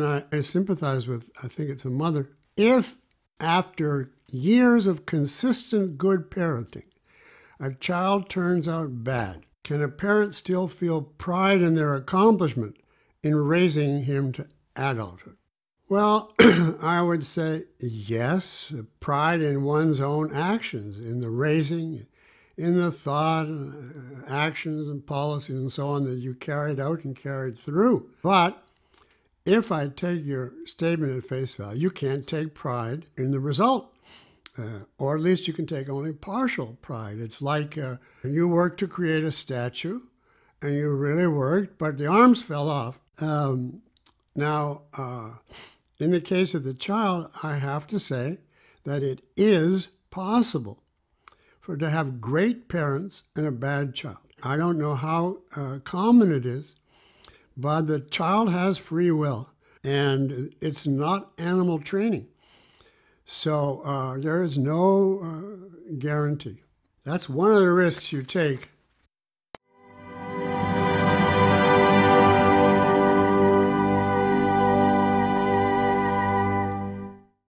one I sympathize with, I think it's a mother. If after years of consistent good parenting, a child turns out bad, can a parent still feel pride in their accomplishment in raising him to adulthood? Well, I would say yes, pride in one's own actions, in the raising, in the thought, actions and policies and so on that you carried out and carried through. But if I take your statement at face value, you can't take pride in the result, or at least you can take only partial pride. It's like you worked to create a statue, and you really worked, but the arms fell off. In the case of the child, I have to say that it is possible to have great parents and a bad child. I don't know how common it is, but the child has free will, and it's not animal training. So there is no guarantee. That's one of the risks you take